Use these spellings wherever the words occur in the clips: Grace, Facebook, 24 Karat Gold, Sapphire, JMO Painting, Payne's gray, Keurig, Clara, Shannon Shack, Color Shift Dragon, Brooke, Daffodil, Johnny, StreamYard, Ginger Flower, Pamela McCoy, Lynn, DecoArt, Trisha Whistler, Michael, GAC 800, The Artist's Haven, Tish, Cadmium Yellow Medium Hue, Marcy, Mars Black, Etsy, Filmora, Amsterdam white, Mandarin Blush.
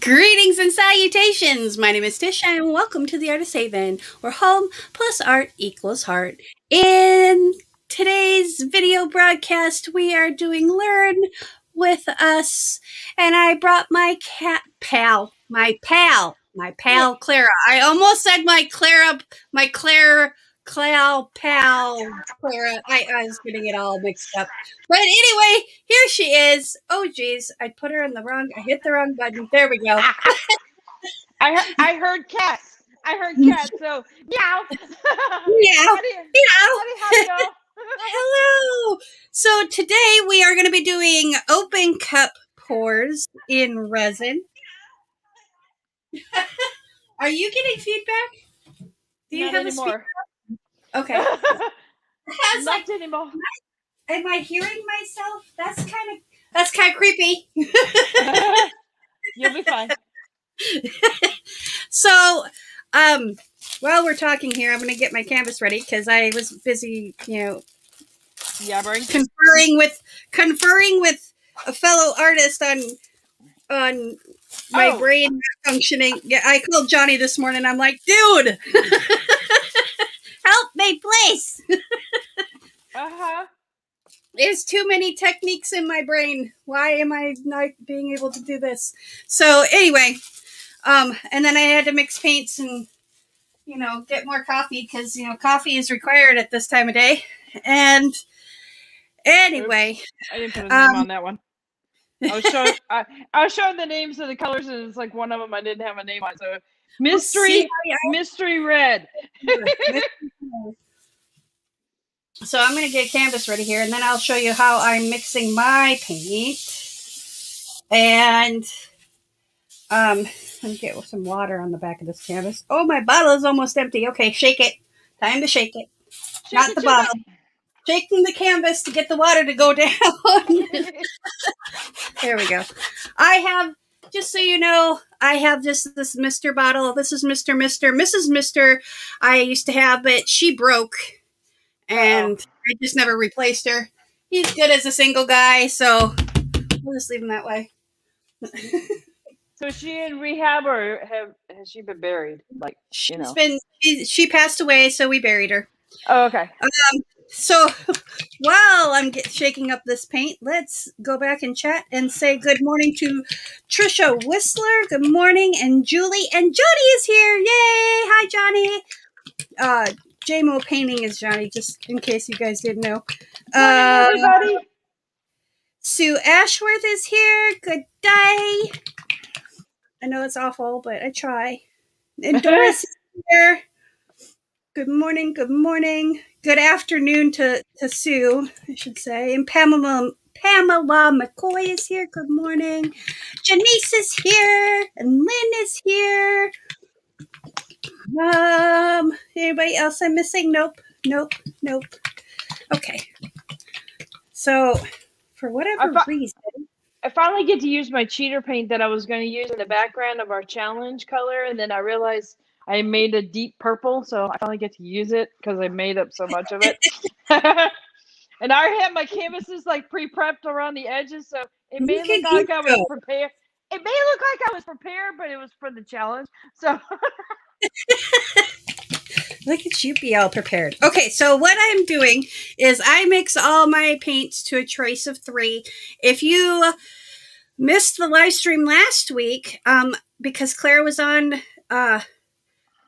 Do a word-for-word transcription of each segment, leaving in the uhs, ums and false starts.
Greetings and salutations. My name is Tish and welcome to The Artist's Haven, where home plus art equals heart. In today's video broadcast, we are doing Learn With Us, and I brought my cat pal, my pal, my pal Clara. I almost said my Clara, my Claire, Clow, pal, Clara. I, I was getting it all mixed up. But anyway, here she is. Oh, geez. I put her in the wrong. I hit the wrong button. There we go. I, I heard cat. I heard cat. So, meow. Meow. Meow. Hello. So today we are going to be doing open cup pours in resin. Are you getting feedback? Do you Not have anymore. a speaker? Okay. Not like, anymore. Am I hearing myself? That's kind of that's kind of creepy. You'll be fine. So, um, while we're talking here, I'm going to get my canvas ready because I was busy, you know, yabbering, conferring with conferring with a fellow artist on on my oh. brain functioning. Yeah, I called Johnny this morning. I'm like, dude. Help me, please. Uh-huh. There's too many techniques in my brain. Why am I not being able to do this? So anyway, um, and then I had to mix paints and, you know, get more coffee because, you know, coffee is required at this time of day. And anyway. Oops. I didn't put a name um, on that one. I was, showing, I, I was showing the names of the colors, and it's like one of them I didn't have a name on. So mystery, mystery red. So I'm going to get canvas ready here, and then I'll show you how I'm mixing my paint. And um, let me get some water on the back of this canvas. Oh, my bottle is almost empty. Okay, shake it. Time to shake it. Shake Not it, the bottle. It. Shaking the canvas to get the water to go down. There we go. I have, just so you know, I have this this Mister bottle. This is Mister Mister Missus Mister I used to have, but she broke. And wow. I just never replaced her. He's good as a single guy, so we'll just leave him that way. So is she in rehab, or have, has she been buried? Like, you know. She's been, she, she passed away, so we buried her. Oh, okay. Um, So while I'm get, shaking up this paint, let's go back and chat and say good morning to Trisha Whistler. Good morning. And Julie. And Jody is here. Yay. Hi, Johnny. Uh, J M O Painting is Johnny, just in case you guys didn't know. Uh, morning, everybody. Sue Ashworth is here. Good day. I know it's awful, but I try. And Doris is here. Good morning. Good morning. Good afternoon to, to Sue, I should say. And Pamela, Pamela McCoy is here. Good morning. Janice is here. And Lynn is here. Um, anybody else I'm missing? Nope. Nope. Nope. Okay. So for whatever I reason. I finally get to use my cheater paint that I was going to use in the background of our challenge color. And then I realized I made a deep purple, so I finally get to use it because I made up so much of it. And I had my canvases like pre-prepped around the edges, so it may look like I was prepared. It may look like I was prepared, but it was for the challenge. So look at you be all prepared. Okay, so what I'm doing is I mix all my paints to a trace of three. If you missed the live stream last week, um, because Claire was on uh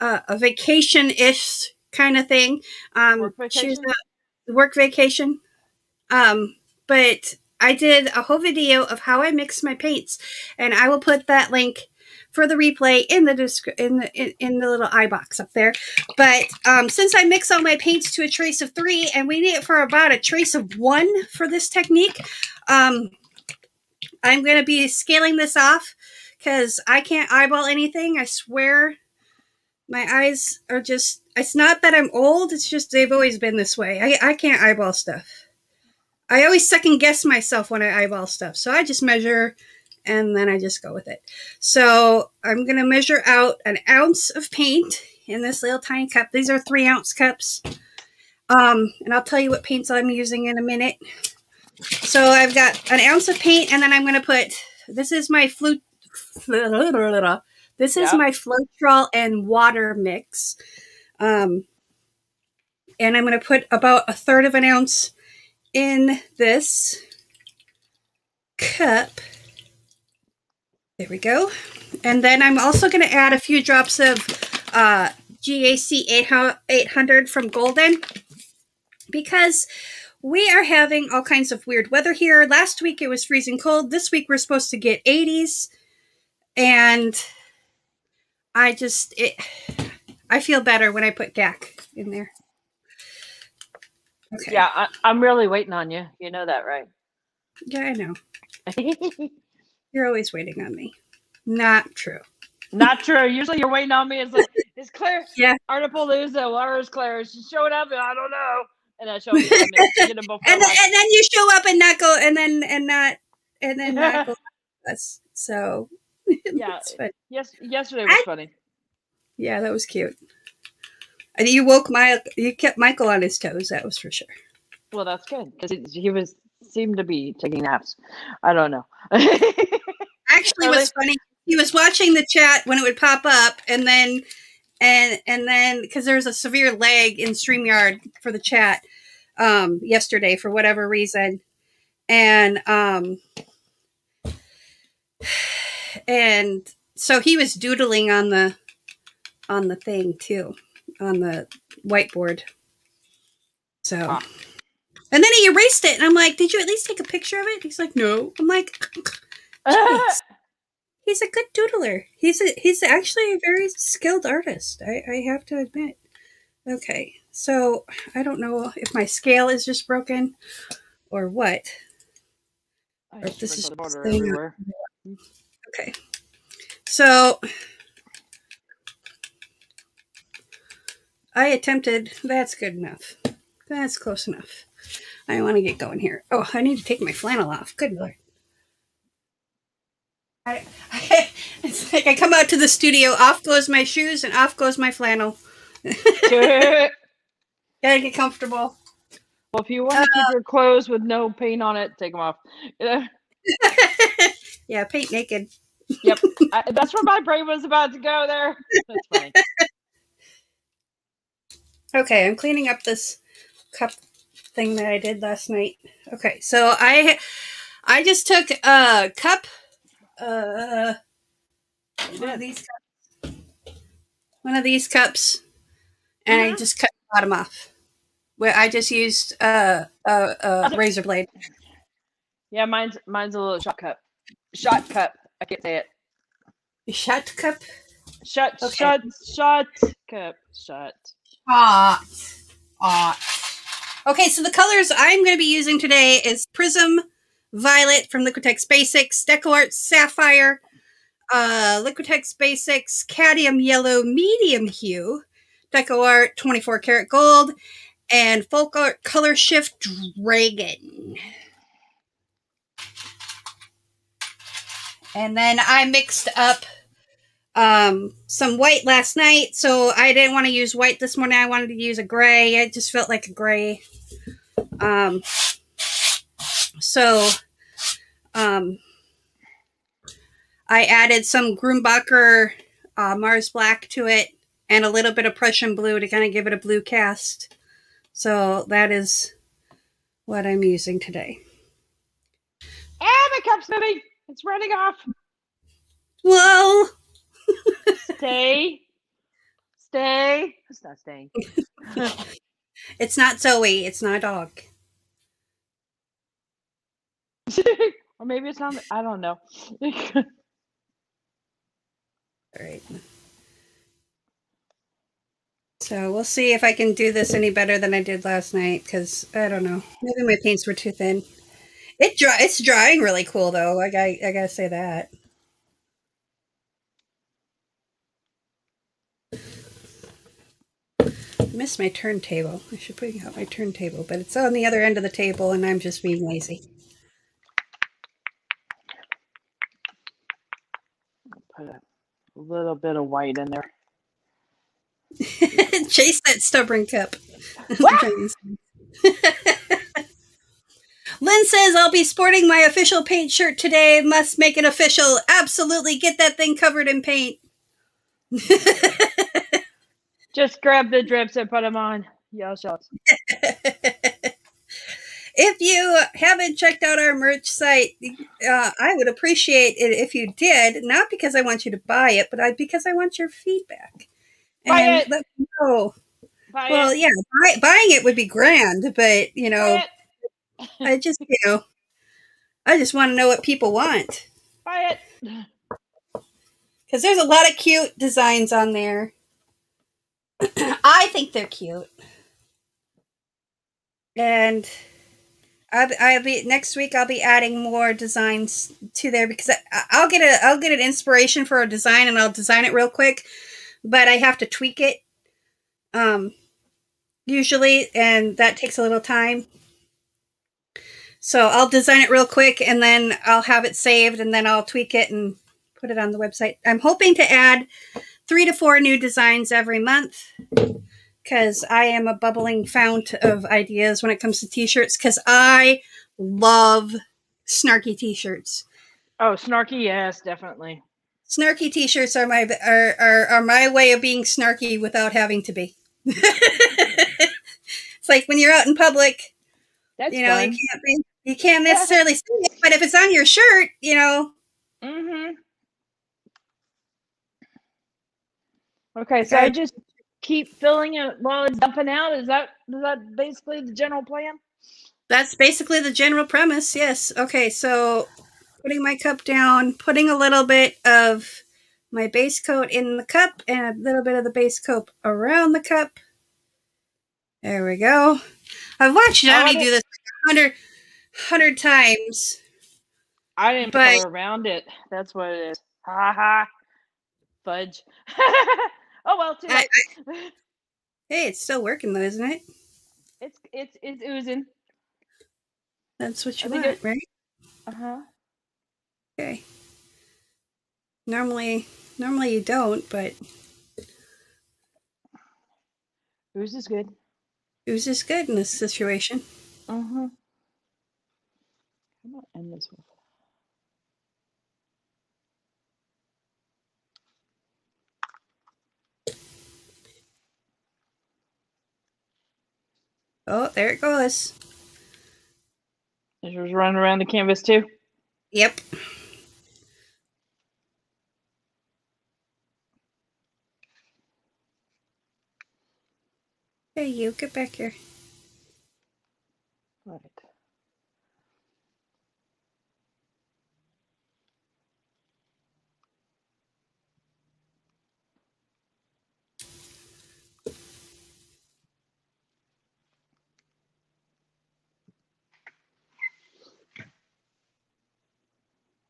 Uh, a vacation-ish kind of thing. Um, work vacation? She was not, work vacation. Um, but I did a whole video of how I mix my paints, and I will put that link for the replay in the in the in, in the little eye box up there. But um, since I mix all my paints to a trace of three, and we need it for about a trace of one for this technique, um, I'm going to be scaling this off because I can't eyeball anything. I swear. My eyes are just, it's not that I'm old, it's just they've always been this way. I, I can't eyeball stuff. I always second guess myself when I eyeball stuff. So I just measure and then I just go with it. So I'm going to measure out an ounce of paint in this little tiny cup. These are three ounce cups. Um, and I'll tell you what paints I'm using in a minute. So I've got an ounce of paint, and then I'm going to put This is my flute. This is yeah. my Floetrol and water mix. Um, and I'm going to put about a third of an ounce in this cup. There we go. And then I'm also going to add a few drops of uh, G A C eight hundred from Golden, because we are having all kinds of weird weather here. Last week it was freezing cold. This week we're supposed to get eighties. And I just, it, I feel better when I put G A C in there. Okay. Yeah, I, I'm really waiting on you. You know that, right? Yeah, I know. You're always waiting on me. Not true. Not true. Usually you're waiting on me. It's like, is Claire? Yeah. Artapalooza. Where is Claire? She's showing up. And I don't know. And I show up. And, and, then, and then you show up and not go. And then, and not, and then not go. Us. So. Yeah. Yes. Yesterday was I, funny. Yeah, that was cute. And you woke my, you kept Michael on his toes. That was for sure. Well, that's good, because he was, seemed to be taking naps. I don't know. Actually, what's funny, he was watching the chat when it would pop up, and then, and and then, because there was a severe lag in StreamYard for the chat um, yesterday for whatever reason, and um, and so he was doodling on the on the thing too, on the whiteboard. So. Ah. And then he erased it, and I'm like, "Did you at least take a picture of it?" He's like, "No." I'm like, "He's a good doodler. He's a, he's actually a very skilled artist. I, I have to admit." Okay, so I don't know if my scale is just broken or what. I or if this is just everywhere. Okay, so I attempted. That's good enough. That's close enough. I want to get going here. Oh, I need to take my flannel off. Good Lord. I, I, it's like I come out to the studio, off goes my shoes, and off goes my flannel. Gotta get comfortable. Well, if you want to keep uh, your clothes with no paint on it, take them off. Yeah, paint naked. Yep. I, that's where my brain was about to go there. That's fine. Okay, I'm cleaning up this cup thing that I did last night. Okay, so I I just took a cup, uh, one of these cups, one of these cups, and mm-hmm. I just cut the bottom off. Where I just used uh, a, a razor blade. Yeah, mine's mine's a little shot cup. Shot cup. I can't say it. Shot cup. Shot. Okay. Shot. Shot cup. Shot. Ah. Ah. Okay, so the colors I'm going to be using today is Prism Violet from Liquitex Basics, DecoArt Sapphire, uh, Liquitex Basics, Cadmium Yellow Medium Hue, DecoArt twenty-four Karat Gold, and Folk Art Color Shift Dragon. And then I mixed up Um, some white last night, so I didn't want to use white this morning. I wanted to use a gray. I just felt like a gray. Um, so, um, I added some Grumbacher uh, Mars Black to it and a little bit of Prussian Blue to kind of give it a blue cast. So that is what I'm using today. And my cup's moving. It's running off. Whoa. Stay, stay. It's not staying. It's not Zoe. It's not a dog. Or maybe it's not. I don't know. All right. So we'll see if I can do this any better than I did last night, because I don't know. Maybe my paints were too thin. It dry. It's drying really cool though. Like I, I gotta say that. Missed my turntable. I should put out my turntable, but it's on the other end of the table, and I'm just being lazy. Put a little bit of white in there. Chase that stubborn cup. Lynn says, I'll be sporting my official paint shirt today. Must make it official. Absolutely. Get that thing covered in paint. Just grab the drips and put them on. Y'all shots. If you haven't checked out our merch site, uh, I would appreciate it if you did. Not because I want you to buy it, but I, because I want your feedback. Buy and it. Let me know. Buy well, it. yeah, buy, buying it would be grand, but you know, I just you know, I just want to know what people want. Buy it, because there's a lot of cute designs on there. I think they're cute, and. I'll, I'll be next week. I'll be adding more designs to there because I, I'll get a I'll get an inspiration for a design and I'll design it real quick, but I have to tweak it, um, usually, and that takes a little time. So I'll design it real quick and then I'll have it saved and then I'll tweak it and put it on the website. I'm hoping to add three to four new designs every month. Because I am a bubbling fount of ideas when it comes to t-shirts. Because I love snarky t-shirts. Oh, snarky, yes, definitely. Snarky t-shirts are my are, are are my way of being snarky without having to be. It's like when you're out in public, That's you know, fun. you can't be, you can't necessarily see it, but if it's on your shirt, you know. Mm-hmm. Okay, so I, I just. Keep filling it while it's dumping out. Is that is that basically the general plan? That's basically the general premise. Yes. Okay. So putting my cup down, putting a little bit of my base coat in the cup, and a little bit of the base coat around the cup. There we go. I've watched Johnny do this a hundred times. I didn't but... go around it. That's what it is. Ha ha. Fudge. Oh well, too late. I, I, hey, it's still working though, isn't it? It's it's it's oozing. That's what you I want, right? Uh huh. Okay. Normally, normally you don't, but ooze is good. Ooze is good in this situation. Uh huh. I'm gonna end this one. Oh, there it goes. It was running around the canvas too? Yep. Hey, you, get back here. Right.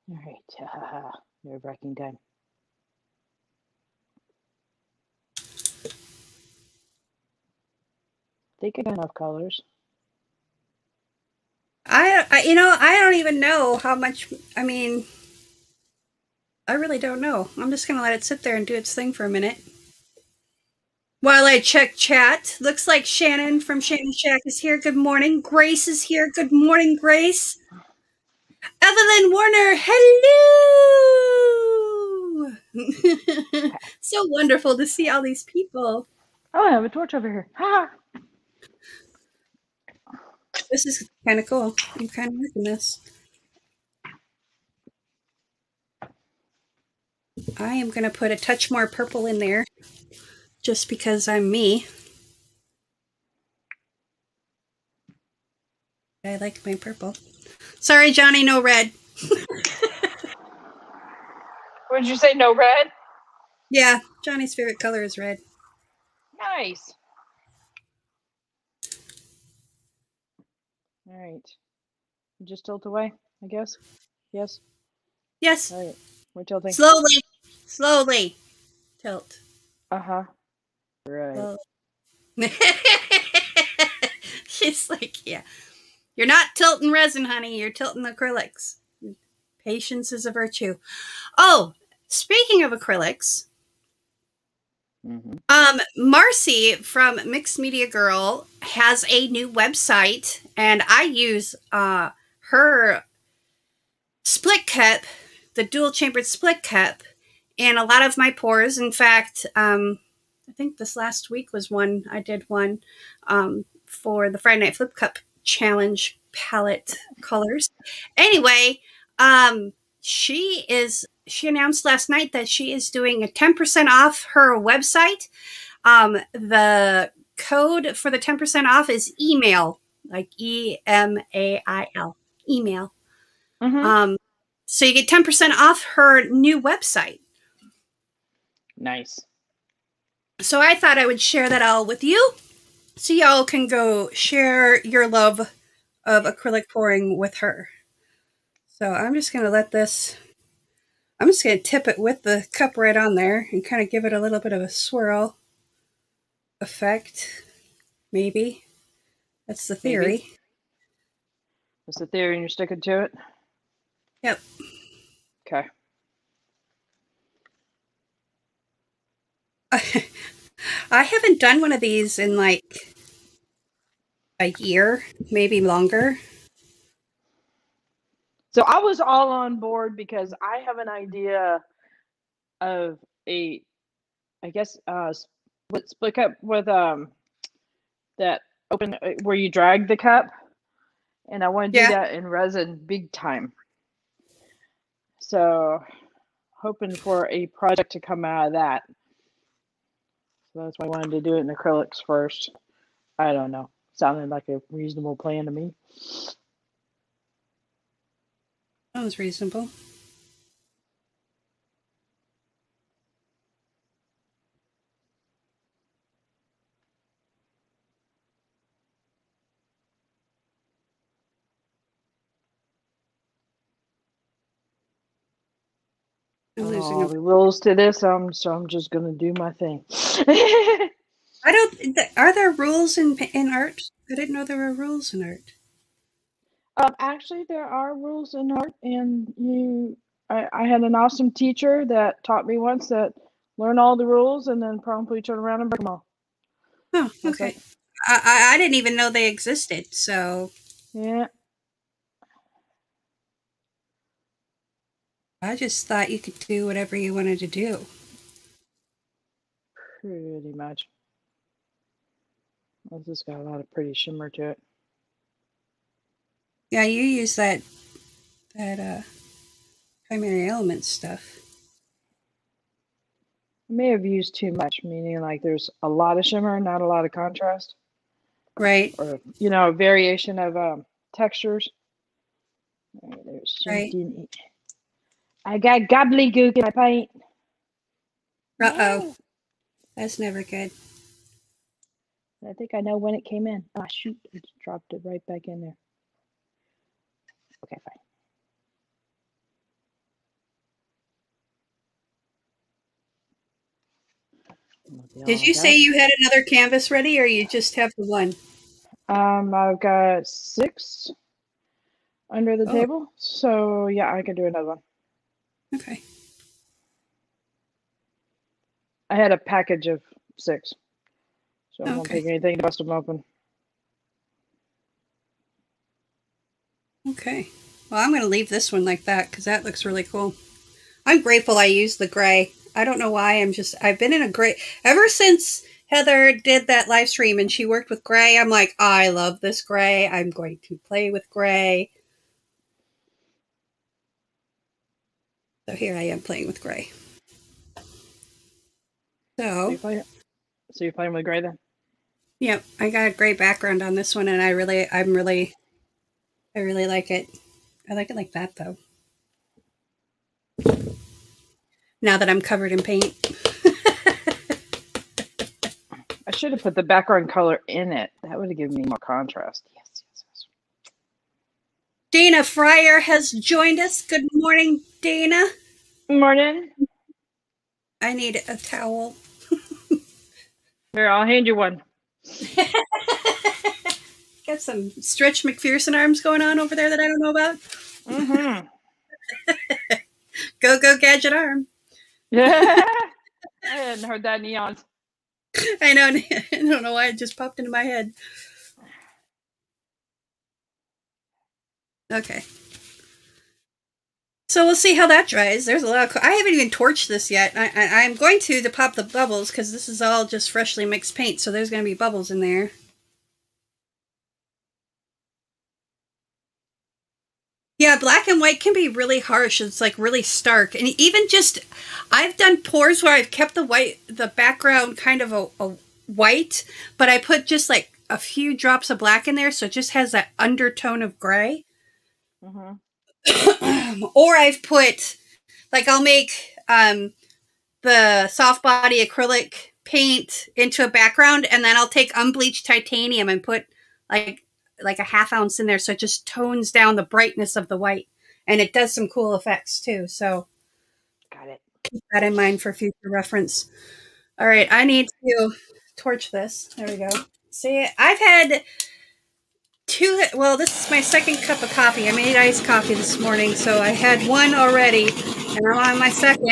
All right, uh, nerve-wracking time. I think I got enough colors. I, I, you know, I don't even know how much. I mean, I really don't know. I'm just gonna let it sit there and do its thing for a minute while I check chat. Looks like Shannon from Shannon Shack is here. Good morning. Grace is here. Good morning, Grace. Evelyn Warner, hello! So wonderful to see all these people. Oh, I have a torch over here. Ha! This is kind of cool. I'm kind of liking this. I am going to put a touch more purple in there just because I'm me. I like my purple. Sorry, Johnny, no red. What did you say, no red? Yeah, Johnny's favorite color is red. Nice. All right. You just tilt away, I guess? Yes? Yes. All right. We're tilting. Slowly. Slowly. Tilt. Uh-huh. Right. She's like, yeah. You're not tilting resin, honey. You're tilting acrylics. Patience is a virtue. Oh, speaking of acrylics, mm-hmm. um, Marcy from Mixed Media Girl has a new website, and I use uh, her split cup, the dual chambered split cup, and a lot of my pours. In fact, um, I think this last week was one. I did one um, for the Friday Night Flip Cup Challenge palette colors. Anyway, um, she is, she announced last night that she is doing a ten percent off her website. Um, the code for the ten percent off is email, like E M A I L, email. Mm-hmm. Um, so you get ten percent off her new website. Nice. So I thought I would share that all with you, so y'all can go share your love of acrylic pouring with her. So I'm just going to let this, I'm just going to tip it with the cup right on there and kind of give it a little bit of a swirl effect. Maybe. That's the theory. Maybe. That's the theory and you're sticking to it? Yep. Okay. I haven't done one of these in like a year, maybe longer. So I was all on board because I have an idea of a, I guess, uh, split, split cup with um that open where you drag the cup, and I want to yeah. do that in resin big time. So hoping for a project to come out of that. That's why I wanted to do it in acrylics first. I don't know. Sounded like a reasonable plan to me. Sounds reasonable. All the rules to this, um, so I'm just gonna do my thing. I don't. Are there rules in in art? I didn't know there were rules in art. Um, actually, there are rules in art, and you, I, I had an awesome teacher that taught me once that learn all the rules and then promptly turn around and break them all. Oh, okay. Like, I I didn't even know they existed. So yeah. I just thought you could do whatever you wanted to do. Pretty much. This has got a lot of pretty shimmer to it. Yeah, you use that that uh, Primary Elements stuff. I may have used too much, meaning like there's a lot of shimmer, not a lot of contrast. Right. Or, you know, a variation of um, textures. There's something right. I got gobbledygook in my paint. Uh-oh. That's never good. I think I know when it came in. Oh, shoot. I just dropped it right back in there. Okay, fine. Did you say you had another canvas ready, or you just have the one? Um, I've got six under the oh. table. So, yeah, I could do another one. Okay. I had a package of six, so I okay. won't take anything to bust them open. Okay. Well, I'm going to leave this one like that because that looks really cool. I'm grateful I used the gray. I don't know why. I'm just, I've been in a gray. Ever since Heather did that live stream and she worked with gray, I'm like, oh, I love this gray. I'm going to play with gray. So here I am playing with gray. So, you play, so you're playing with gray then? Yep, I got a gray background on this one, and I really, I'm really, I really like it. I like it like that though. Now that I'm covered in paint, I should have put the background color in it. That would have given me more contrast. Yes. Dana Fryer has joined us. Good morning, Dana. Morning. I need a towel. Here, I'll hand you one. Got some Stretch McPherson arms going on over there that I don't know about. Mm-hmm. Go, go, gadget arm. Yeah. I hadn't heard that in eons. I know. I don't know why it just popped into my head. Okay. So we'll see how that dries. There's a lot of... I haven't even torched this yet. I, I, I'm going to to pop the bubbles because this is all just freshly mixed paint, so there's going to be bubbles in there. Yeah, black and white can be really harsh. It's like really stark. And even just, I've done pours where I've kept the white, the background kind of a, a white, but I put just like a few drops of black in there. So it just has that undertone of gray. Mm-hmm. Or I've put, like I'll make um, the soft body acrylic paint into a background, and then I'll take unbleached titanium and put like like a half ounce in there, so it just tones down the brightness of the white, and it does some cool effects too. So got it. Keep that in mind for future reference. All right, I need to torch this. There we go. See, I've had two, well, this is my second cup of coffee. I made iced coffee this morning, so I had one already, and I'm on my second,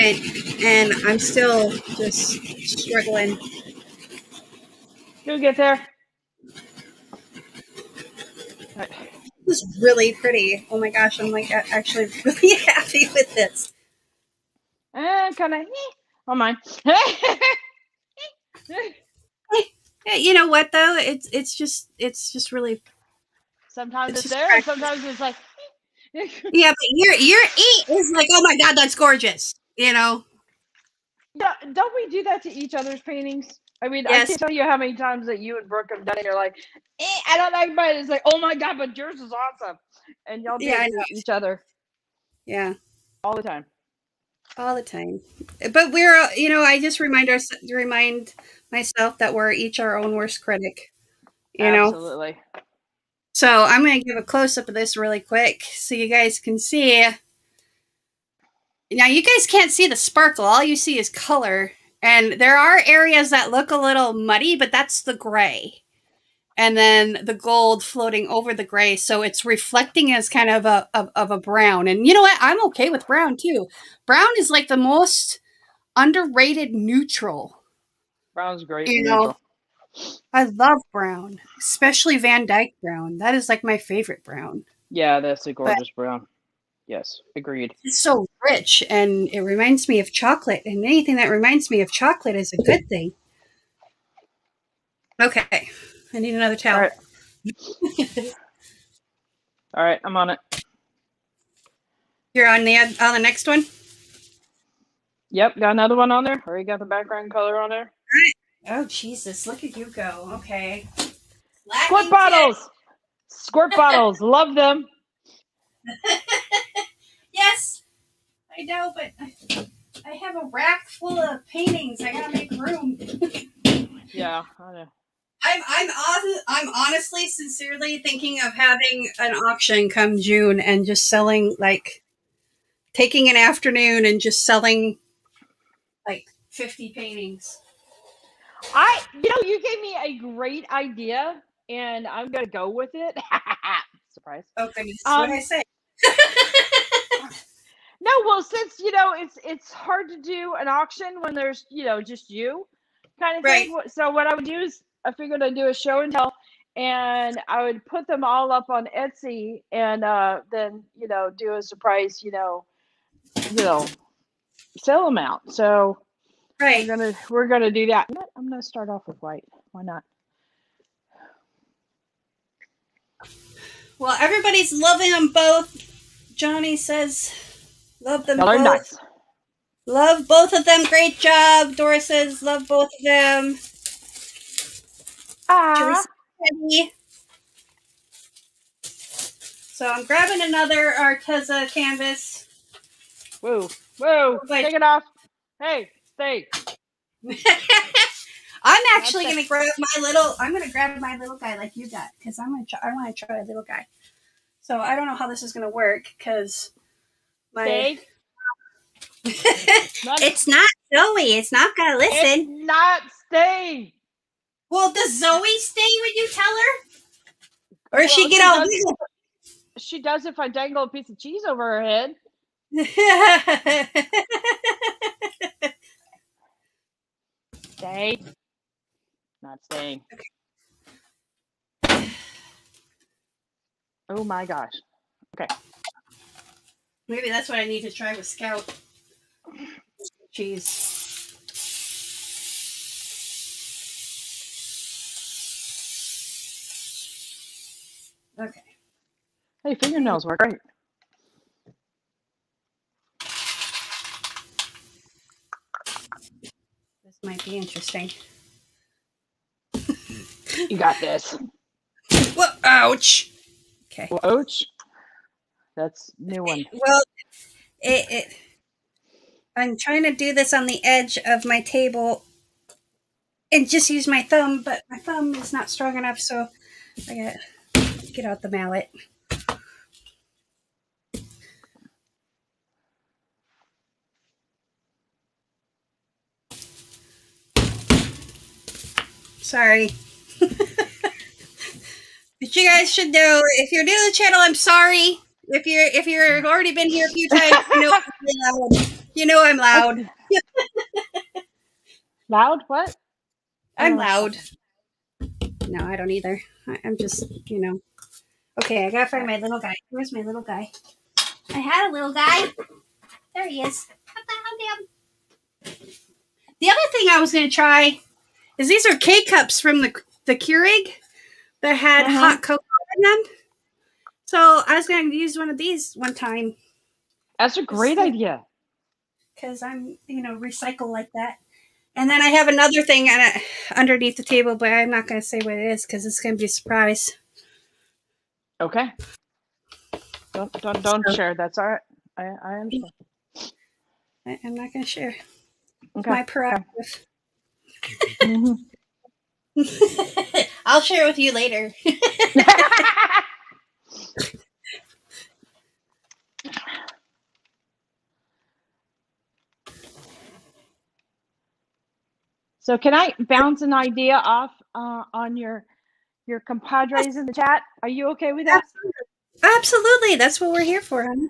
and I'm still just struggling. You'll get there. This is really pretty. Oh my gosh, I'm like actually really happy with this. Uh, kind of on mine. You know what though? It's it's just it's just really. Sometimes it's, it's there, and sometimes it's like. Yeah, but your your eight is like, oh my god, that's gorgeous. You know. Yeah, don't we do that to each other's paintings? I mean, yes. I can't tell you how many times that you and Brooke have done it. You're like, eh, I don't like mine. It's like, oh my god, but yours is awesome, and y'all do yeah, it to each other. Yeah, all the time, all the time. But we're, you know, I just remind our, remind myself that we're each our own worst critic. You Absolutely. know, absolutely. So I'm going to give a close up of this really quick, so you guys can see. Now you guys can't see the sparkle. All you see is color. And there are areas that look a little muddy, but that's the gray. And then the gold floating over the gray. So it's reflecting as kind of a of, of a brown. And you know what? I'm okay with brown too. Brown is like the most underrated neutral. Brown's great. You know, I love brown, especially Van Dyke brown. That is like my favorite brown. Yeah, that's a gorgeous but brown. Yes, agreed. It's so rich, and it reminds me of chocolate, and anything that reminds me of chocolate is a good thing. Okay, I need another towel. All right, All right I'm on it. You're on the on the next one. Yep, got another one on there. Already got the background color on there. All right. Oh Jesus! Look at you go. Okay. Squirt bottles. Squirt bottles. Love them. Yes, I know, but I, I have a rack full of paintings. I gotta make room. Yeah, I know. I'm I'm on, I'm honestly, sincerely thinking of having an auction come June and just selling, like, taking an afternoon and just selling like fifty paintings. I, you know, you gave me a great idea, and I'm gonna go with it. Surprise. Okay, that's um, what I say. No, well, since, you know, it's it's hard to do an auction when there's, you know, just you kind of right. thing. So what I would do is I figured I'd do a show and tell, and I would put them all up on Etsy, and uh, then, you know, do a surprise, you know, you know, sell them out. So right. we're gonna we're gonna do that. I'm gonna start off with white. Why not? Well, everybody's loving them both. Johnny says, love them both. Nice. Love both of them. Great job. Doris says, love both of them. Ah. So I'm grabbing another Arteza canvas. Whoa. Whoa. Take it off. Hey, stay. I'm actually going to grab my little, I'm going to grab my little guy like you got, because I'm going to try, I want to try a little guy. So I don't know how this is going to work, because my, it's, not, it's not Zoe. It's not going to listen. It's not staying. Well, does Zoe stay when you tell her? Or well, she get she all does, she does if I dangle a piece of cheese over her head. Stay. Not staying. Okay. Oh my gosh. Okay. Maybe that's what I need to try with Scout cheese. Okay. Hey, fingernails work great. This might be interesting. You got this. Whoa, ouch. Okay. Well, ouch. That's a new one. Well, it, it, I'm trying to do this on the edge of my table and just use my thumb, but my thumb is not strong enough, so I got to get out the mallet. Sorry. But you guys should know, if you're new to the channel, I'm sorry. If you're if you're already been here a few times, you know I'm loud. You know I'm loud. Loud? What? I'm loud. No, I don't either. I, I'm just, you know. Okay, I gotta find my little guy. Where's my little guy? I had a little guy. There he is. The other thing I was gonna try is these are K cups from the the Keurig that had uh-huh. hot cocoa in them. So I was going to use one of these one time. That's a great so, idea. Because I'm, you know, recycle like that. And then I have another thing on it, underneath the table, but I'm not going to say what it is because it's going to be a surprise. Okay. Don't don't don't so, share. That's all right. I I am. Sure. I, I'm not going to share. Okay. My prerogative. Mm-hmm. I'll share with you later. So can I bounce an idea off uh, on your your compadres in the chat? Are you okay with that? Absolutely, Absolutely. That's what we're here for, honey.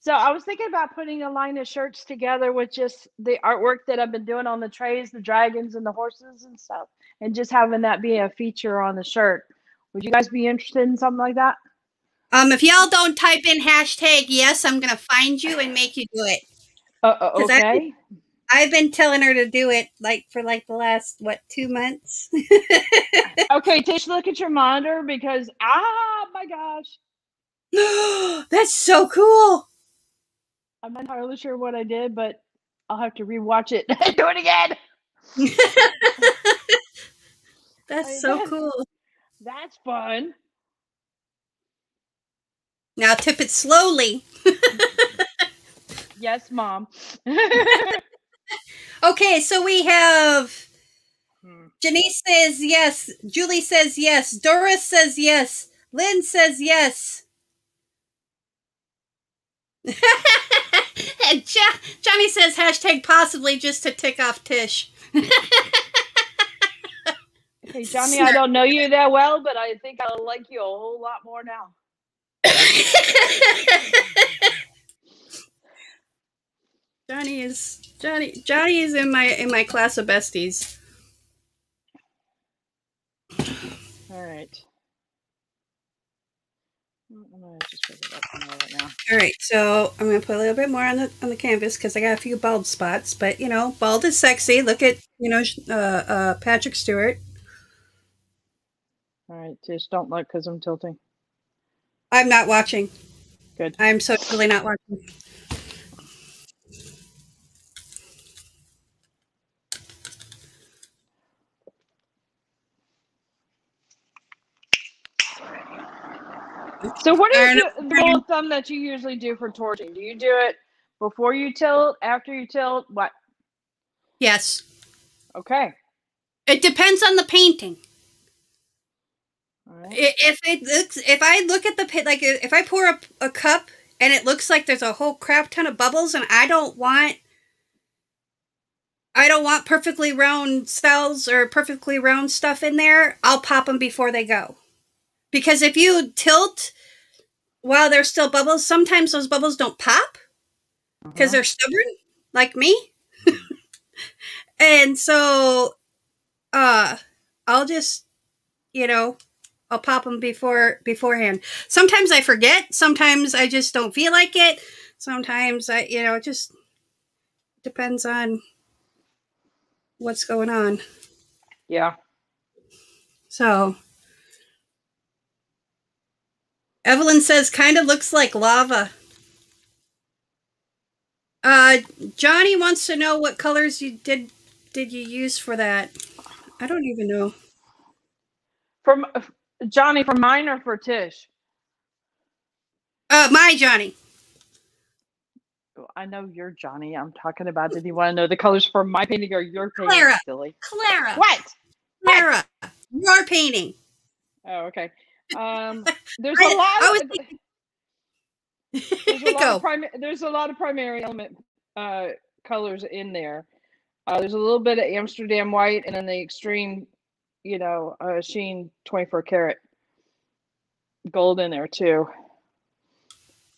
So I was thinking about putting a line of shirts together with just the artwork that I've been doing on the trays, the dragons and the horses and stuff, and just having that be a feature on the shirt. Would you guys be interested in something like that? Um, if y'all don't type in hashtag yes, I'm going to find you and make you do it. Uh, okay. I, I've been telling her to do it like for like the last, what, two months? Okay, Tish, look at your monitor because, ah, my gosh. That's so cool. I'm not entirely sure what I did, but I'll have to rewatch it and do it again. That's I so guess. Cool. That's fun. Now tip it slowly. Yes, Mom. Okay, so we have Janice says yes. Julie says yes. Doris says yes. Lynn says yes. Johnny says hashtag possibly just to tick off Tish. Hey, Johnny, I don't know you that well, but I think I'll like you a whole lot more now. Johnny is Johnny. Johnny is in my in my class of besties. All right. I'm gonna just put it up right now. All right. So I'm gonna put a little bit more on the on the canvas because I got a few bald spots. But you know, bald is sexy. Look at you know uh, uh, Patrick Stewart. All right, Tish, don't look because I'm tilting. I'm not watching. Good. I'm so totally not watching. So what is the rule of thumb that you usually do for torching? Do you do it before you tilt, after you tilt, what? Yes. Okay. It depends on the painting. Right. If it looks, if I look at the pit, like if I pour a, a cup and it looks like there's a whole crap ton of bubbles, and I don't want, I don't want perfectly round cells or perfectly round stuff in there, I'll pop them before they go, because if you tilt while there's still bubbles, sometimes those bubbles don't pop because uh-huh. they're stubborn, like me, and so, uh, I'll just, you know. I'll pop them before beforehand. Sometimes I forget. Sometimes I just don't feel like it. Sometimes I, you know, it just depends on what's going on. Yeah. So Evelyn says, kind of looks like lava. Uh, Johnny wants to know what colors you did did you use for that? I don't even know. From uh, Johnny, for mine or for Tish? Uh, my Johnny. I know you're Johnny. I'm talking about. Did you want to know the colors for my painting or your painting? Clara, silly. Clara. What? Clara, what? Your painting. Oh, okay. Um, there's I, a lot. I was of, thinking... There's a, lot of there's a lot of primary element uh, colors in there. Uh, there's a little bit of Amsterdam white, and then the extreme, you know, uh, sheen twenty-four karat gold in there too.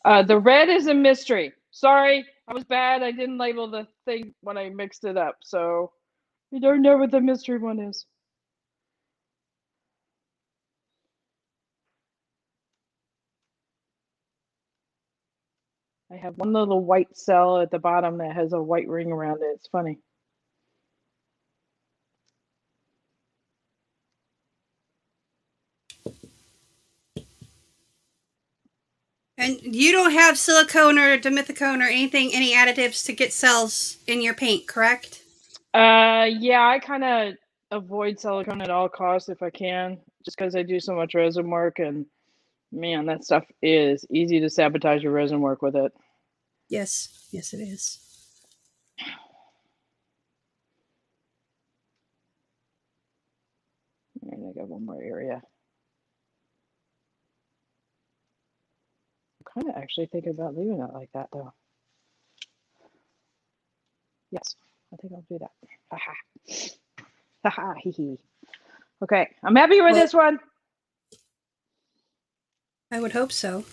Uh, the red is a mystery. Sorry, I was bad. I didn't label the thing when I mixed it up, so you don't know what the mystery one is. I have one little white cell at the bottom that has a white ring around it. It's funny. And you don't have silicone or dimethicone or anything, any additives to get cells in your paint, correct? Uh, yeah, I kind of avoid silicone at all costs if I can, just because I do so much resin work and man, that stuff is easy to sabotage your resin work with it. Yes. Yes, it is. And I got one more area. I'm kind of actually thinking about leaving it like that, though. Yes, I think I'll do that. Haha. Haha, hee hee. Okay, I'm happy with well, this one. I would hope so.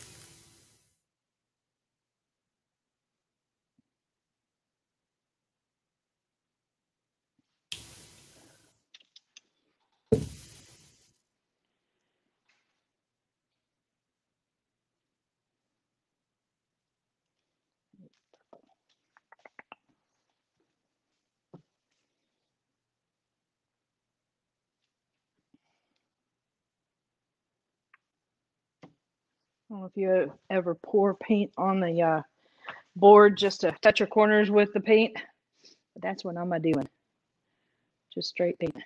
I don't know if you ever pour paint on the uh, board just to touch your corners with the paint, but that's what I'm doing. Just straight paint.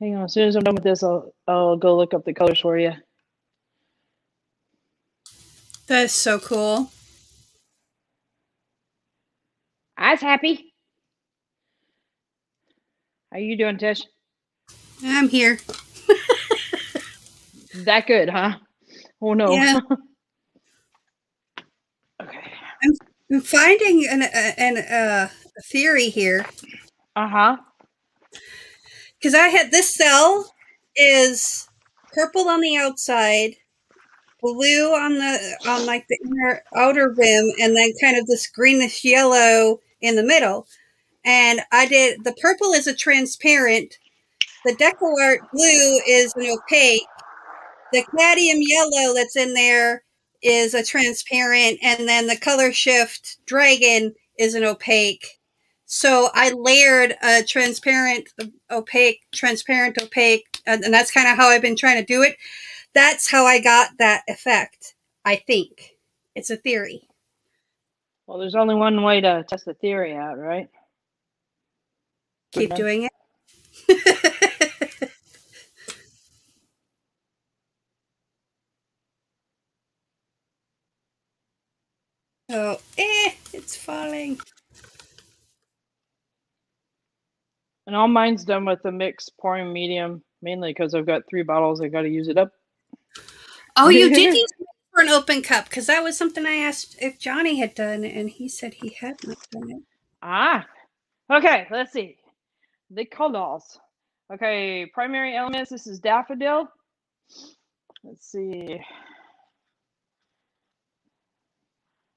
Hang on, as soon as I'm done with this, I'll, I'll go look up the colors for you. That's so cool. I was happy. How you doing, Tish? I'm here. That good, huh? Oh no. Yeah. Okay. I'm, I'm finding an an uh, a theory here. Uh huh. Because I had this cell is purple on the outside, blue on the on like the inner outer rim, and then kind of this greenish yellow in the middle. And I did, the purple is a transparent, the deco art blue is an opaque, the cadmium yellow that's in there is a transparent, and then the color shift dragon is an opaque. So I layered a transparent, opaque, transparent, opaque, and, and that's kind of how I've been trying to do it. That's how I got that effect, I think. It's a theory. Well, there's only one way to test the theory out, right? Keep doing it. Oh, eh, it's falling. And all mine's done with the mix pouring medium, mainly because I've got three bottles. I got to use it up. Oh, you did use it for an open cup, because that was something I asked if Johnny had done, and he said he hadn't done it. Ah, okay. Let's see. The colors. Okay, primary elements. This is daffodil. Let's see.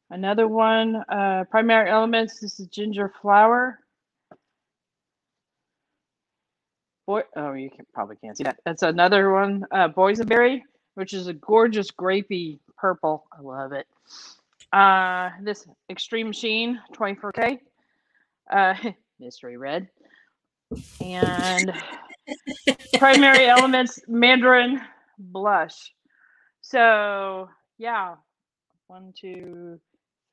Another one, uh, Primary Elements. This is Ginger Flower. Boy, oh, you can, probably can't see that. That's another one, uh, Boysenberry, which is a gorgeous grapey purple. I love it. Uh, this Extreme Sheen, twenty-four K, uh, Mystery Red, and Primary Elements Mandarin Blush. So, yeah. One, two,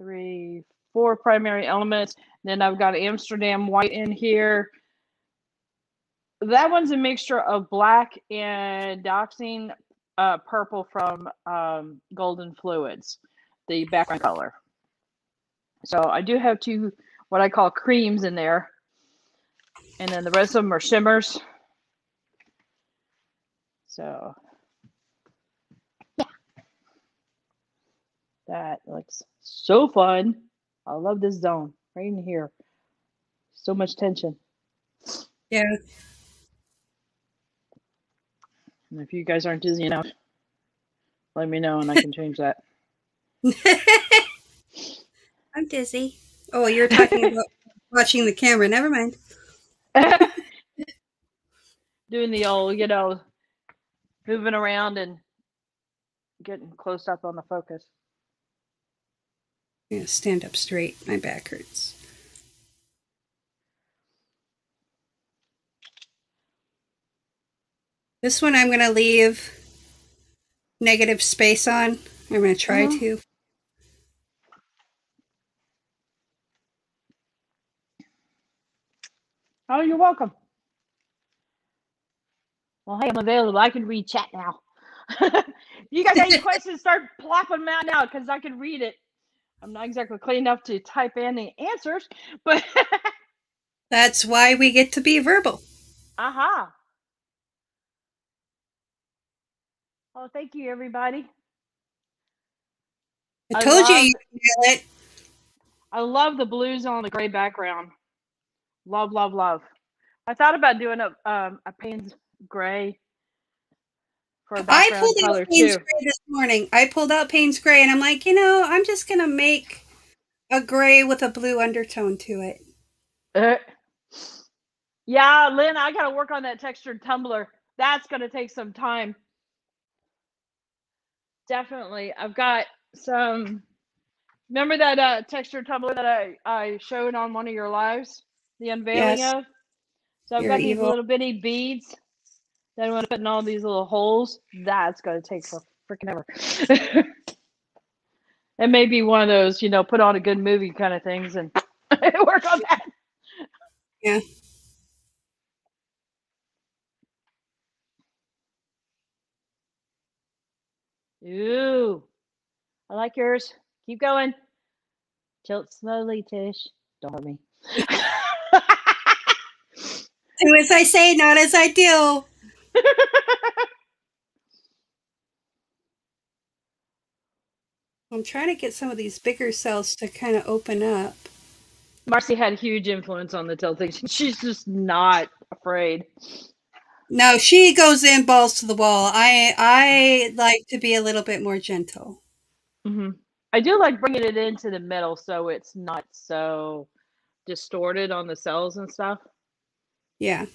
three, four primary elements. Then I've got Amsterdam white in here. That one's a mixture of black and doxine uh, purple from um, Golden Fluids, the background color. So I do have two, what I call creams in there. And then the rest of them are shimmers. So. That looks so fun. I love this zone right in here. So much tension. Yeah. And if you guys aren't dizzy enough, let me know and I can change that. I'm dizzy. Oh, you're talking about watching the camera. Never mind. Doing the old, you know, moving around and getting close up on the focus. I'm gonna stand up straight. My back hurts. This one I'm gonna leave negative space on. I'm gonna try mm-hmm. to. Oh, you're welcome. Well, hey, I'm available. I can read chat now. You guys have any questions? Start plopping them out now because I can read it. I'm not exactly clean enough to type in the answers, but that's why we get to be verbal. Aha. Uh-huh. Well, thank you, everybody. I, I told love, you you could nail it. I love the blues on the gray background. Love, love, love. I thought about doing a um, a Payne's gray. I pulled out Payne's gray this morning. I pulled out Payne's gray, and I'm like, you know, I'm just gonna make a gray with a blue undertone to it. Uh, yeah, Lynn, I gotta work on that textured tumbler. That's gonna take some time. Definitely, I've got some. Remember that uh, textured tumbler that I I showed on one of your lives, the unveiling yes. of. So I've You're got evil. These little bitty beads. Then when I put in all these little holes, that's going to take for freaking ever. It may be one of those, you know, put on a good movie kind of things and work on that. Yeah. Ooh. I like yours. Keep going. Tilt slowly, Tish. Don't hurt me. Do as I say, not as I do. I'm trying to get some of these bigger cells to kind of open up. Marcy had huge influence on the tilting. She's just not afraid. No, she goes in balls to the wall. I I like to be a little bit more gentle. Mm-hmm. I do like bringing it into the middle so it's not so distorted on the cells and stuff. Yeah.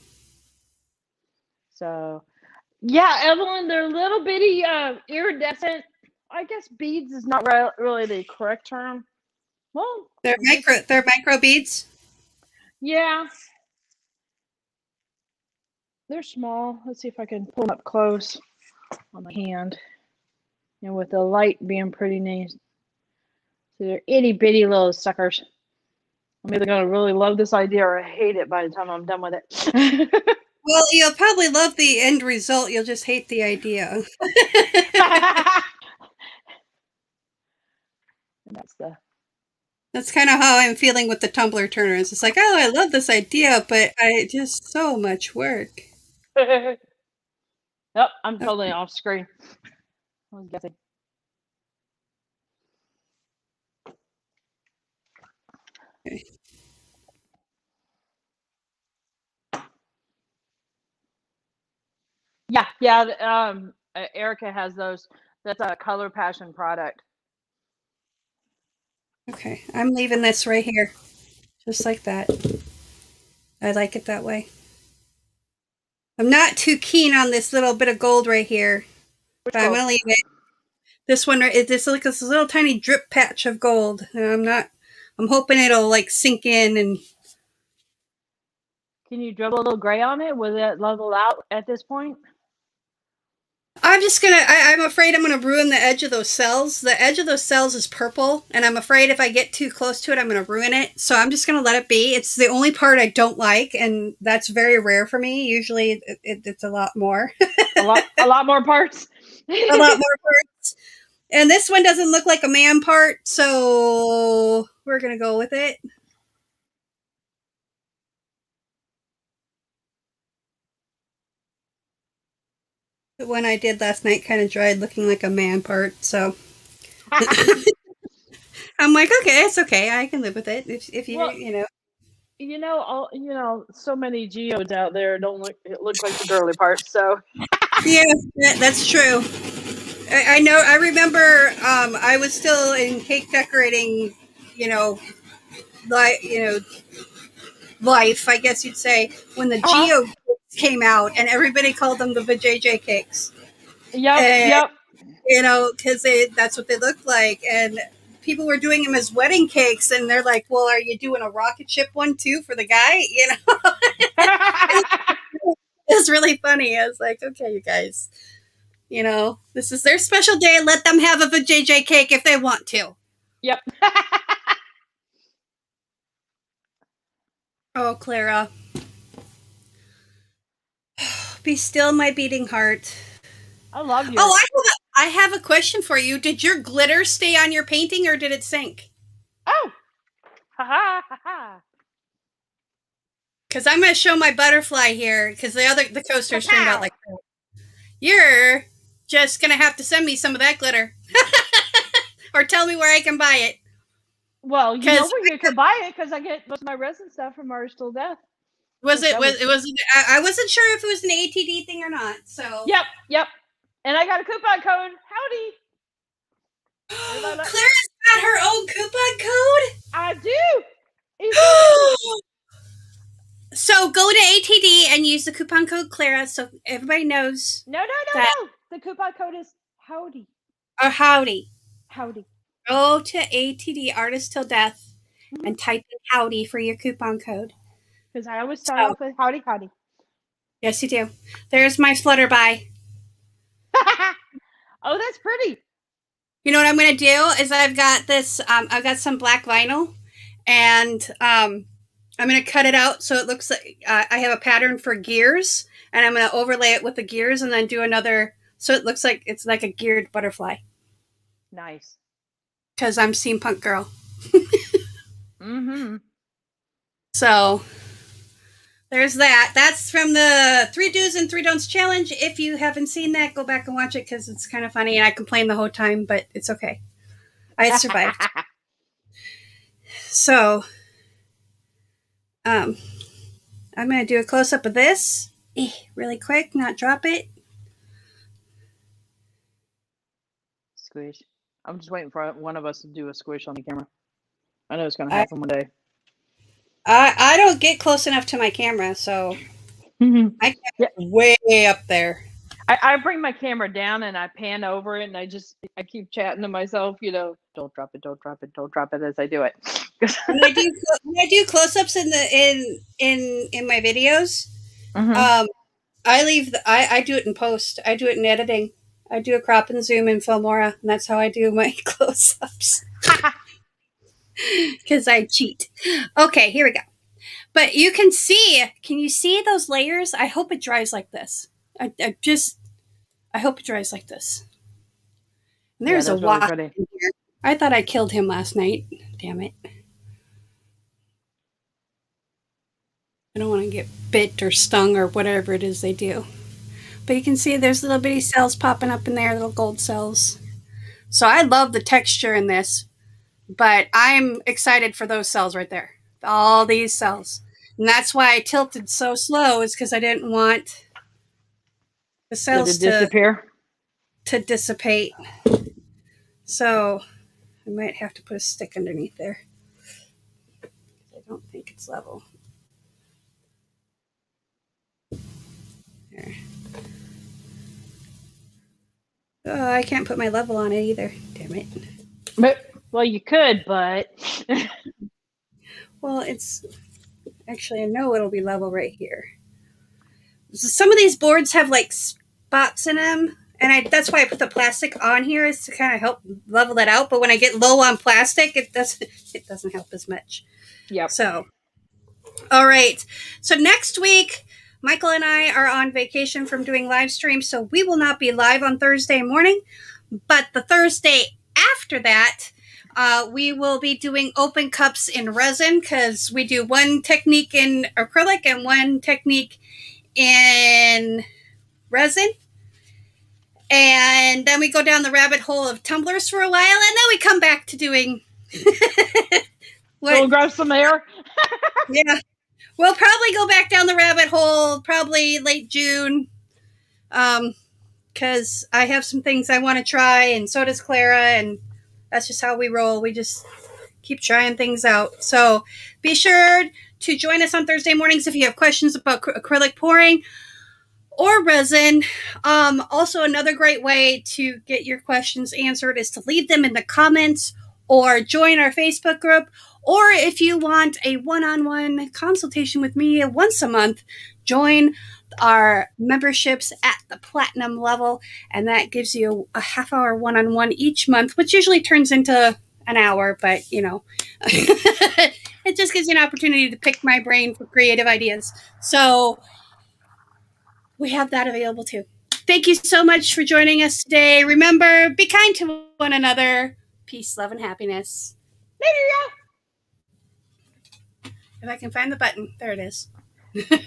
So, yeah, Evelyn, they're little bitty uh, iridescent. I guess beads is not re really the correct term. Well, they're micro. They're micro beads. Yeah, they're small. Let's see if I can pull them up close on my hand, and with the light being pretty nice, so they're itty bitty little suckers. I'm either gonna really love this idea or I hate it by the time I'm done with it. Well, you'll probably love the end result. You'll just hate the idea. And that's the. That's kind of how I'm feeling with the tumbler turners. It's like, oh, I love this idea, but I just so much work. Nope, I'm totally okay. Off screen. I was guessing. Okay. Yeah, yeah. Um, Erica has those. That's a Color Passion product. Okay, I'm leaving this right here, just like that. I like it that way. I'm not too keen on this little bit of gold right here, but I'm gonna leave it. This one, right, it's like this little tiny drip patch of gold, and I'm not. I'm hoping it'll like sink in and. Can you dribble a little gray on it? Was it leveled out at this point? I'm just gonna, I, I'm afraid I'm gonna ruin the edge of those cells. The edge of those cells is purple, and I'm afraid if I get too close to it, I'm gonna ruin it. So I'm just gonna let it be. It's the only part I don't like, and that's very rare for me. Usually it, it, it's a lot more. a, lot, a lot more parts. a lot more parts. And this one doesn't look like a man part, so we're gonna go with it. The one I did last night kind of dried looking like a man part, so I'm like, okay, it's okay. I can live with it if, if you, well, you know. You know, all, you know, so many geodes out there don't look, it looks like the girly parts, so. Yeah, that, that's true. I, I know, I remember um, I was still in cake decorating, you know, like, you know, life, I guess you'd say, when the oh. geode came out, and everybody called them the vajayjay cakes. Yep, and, yep. You know, because that's what they looked like, and people were doing them as wedding cakes, and they're like, well, are you doing a rocket ship one, too, for the guy? You know? It's really funny. I was like, okay, you guys, you know, this is their special day. Let them have a vajayjay cake if they want to. Yep. Oh, Clara. Be still, my beating heart. I love you. Oh, I have, a, I have a question for you. Did your glitter stay on your painting, or did it sink? Oh, ha ha ha ha! Because I'm going to show my butterfly here, because the other the coasters ha -ha. turned out like that. You're just going to have to send me some of that glitter, or tell me where I can buy it. Well, you know where you can buy it, because I get most of my resin stuff from Mars Black. Was it was it was I wasn't sure if it was an A T D thing or not. So yep, yep. And I got a coupon code. Howdy. Clara's got her own coupon code. I do. So go to A T D and use the coupon code Clara, so everybody knows. No, no, no, no. The coupon code is howdy. Or howdy. Howdy. Go to A T D Artist Till Death mm-hmm. and type in howdy for your coupon code. Because I always start oh. off with howdy, howdy. Yes, you do. There's my flutterby. Oh, that's pretty. You know what I'm going to do is I've got this, um, I've got some black vinyl, and um, I'm going to cut it out so it looks like uh, I have a pattern for gears, and I'm going to overlay it with the gears and then do another, so it looks like it's like a geared butterfly. Nice. Because I'm steampunk girl. Mm-hmm. So... there's that. That's from the Three Do's and Three Don'ts Challenge. If you haven't seen that, go back and watch it because it's kind of funny. And I complained the whole time, but it's okay. I survived. So, um, I'm going to do a close-up of this eh, really quick, not drop it. Squish. I'm just waiting for one of us to do a squish on the camera. I know it's going to happen I one day. I, I don't get close enough to my camera, so mm-hmm. I get yeah. way up there. I, I bring my camera down and I pan over it, and I just I keep chatting to myself, you know, don't drop it, don't drop it, don't drop it as I do it. When I do when I do close-ups in the in in in my videos, mm-hmm. um, I leave the, I I do it in post. I do it in editing. I do a crop and zoom in Filmora, and that's how I do my close-ups. Because I cheat. Okay, here we go. But you can see, can you see those layers? I hope it dries like this. I, I just, I hope it dries like this. And there's yeah, a lot really in here. I thought I killed him last night. Damn it. I don't want to get bit or stung or whatever it is they do. But you can see there's little bitty cells popping up in there, little gold cells. So I love the texture in this. But I'm excited for those cells right there, all these cells. And that's why I tilted so slow, is because I didn't want the cells to disappear, to dissipate. So I might have to put a stick underneath there. I don't think it's level. There. Oh, I can't put my level on it either. Damn it. But, well, you could, but... Well, it's... Actually, I know it'll be level right here. So some of these boards have, like, spots in them. And I, that's why I put the plastic on here, is to kind of help level that out. But when I get low on plastic, it doesn't, it doesn't help as much. Yep. So, all right. So next week, Michael and I are on vacation from doing live streams. So we will not be live on Thursday morning. But the Thursday after that, uh, we will be doing open cups in resin, because we do one technique in acrylic and one technique in resin. And then we go down the rabbit hole of tumblers for a while, and then we come back to doing... What? We'll grab some air. Yeah. We'll probably go back down the rabbit hole probably late June, because um, I have some things I want to try, and so does Clara, and that's just how we roll. We just keep trying things out. So be sure to join us on Thursday mornings if you have questions about acrylic pouring or resin. Um, also, another great way to get your questions answered is to leave them in the comments or join our Facebook group. Or if you want a one-on-one consultation with me once a month, join our memberships at the platinum level. And that gives you a half hour one-on-one each month, which usually turns into an hour, but you know, it just gives you an opportunity to pick my brain for creative ideas. So we have that available too. Thank you so much for joining us today. Remember, be kind to one another. Peace, love, and happiness. Later, y'all. If I can find the button. There it is.